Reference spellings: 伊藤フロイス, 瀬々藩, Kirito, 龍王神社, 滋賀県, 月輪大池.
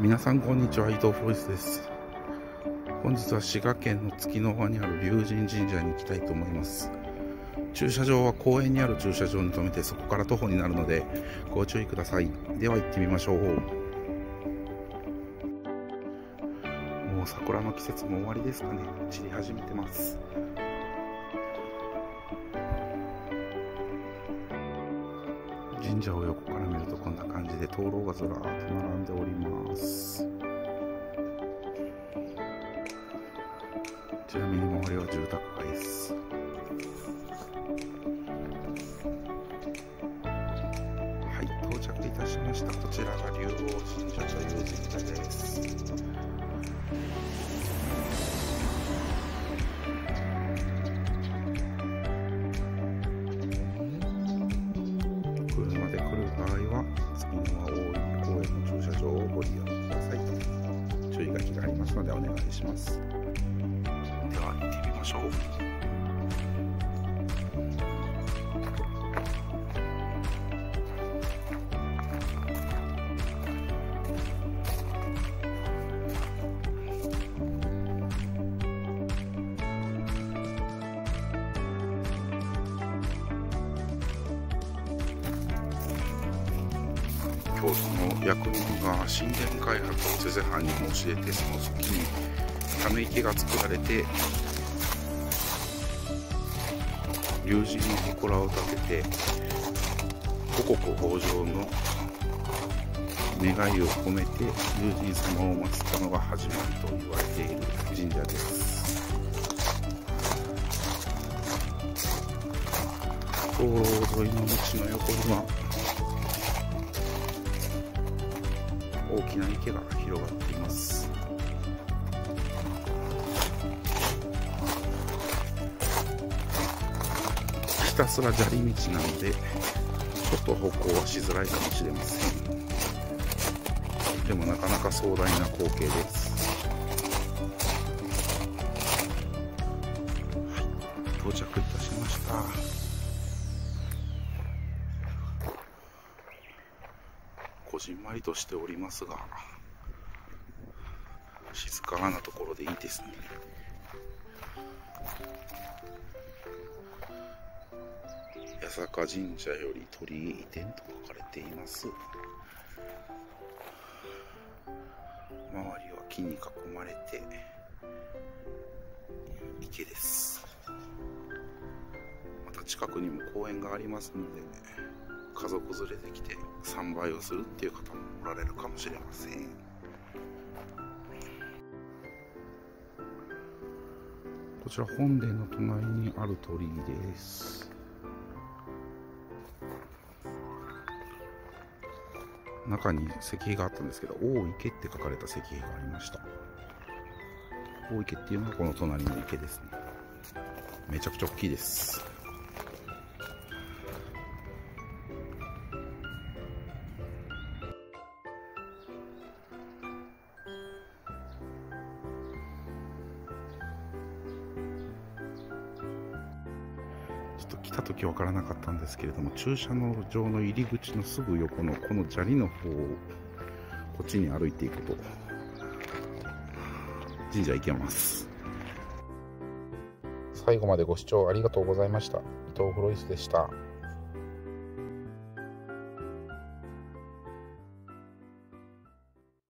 皆さんこんにちは、伊藤フォイスです。本日は滋賀県の月の輪にある龍神神社に行きたいと思います。駐車場は公園にある駐車場に停めて、そこから徒歩になるのでご注意ください。では行ってみましょう。もう桜の季節も終わりですかね。散り始めてます。神社を横から見るとこんな感じで灯籠がずらーっと並んでおります。ちなみに周りは住宅街です。はい、到着いたしました。こちらが龍王神社という神社です。ありますのでお願いします。では行ってみましょう。京都の役人が神殿開発を瀬々藩に申し出て、その先にため池が作られて龍神の祠を建てて、五穀豊穣の願いを込めて龍神様を祀ったのが始まりと言われている神社です。灯籠沿いの道の横には大きな池が広がっています。ひたすら砂利道なのでちょっと歩行はしづらいかもしれません。でもなかなか壮大な光景です。はい、到着いたしました。こじんまりとしておりますが、静かなところでいいですね。八坂神社より鳥居移転と書かれています。周りは木に囲まれて池です。また近くにも公園がありますので、ね、家族連れてきて参拝をするっていう方もおられるかもしれません。こちら本殿の隣にある鳥居です。中に石碑があったんですけど、大池って書かれた石碑がありました。大池っていうのはこの隣の池ですね。めちゃくちゃ大きいです。ちょっと来た時分からなかったんですけれども、駐車場の入り口のすぐ横のこの砂利の方をこっちに歩いていくと神社行けます。最後までご視聴ありがとうございました。伊藤フロイスでした。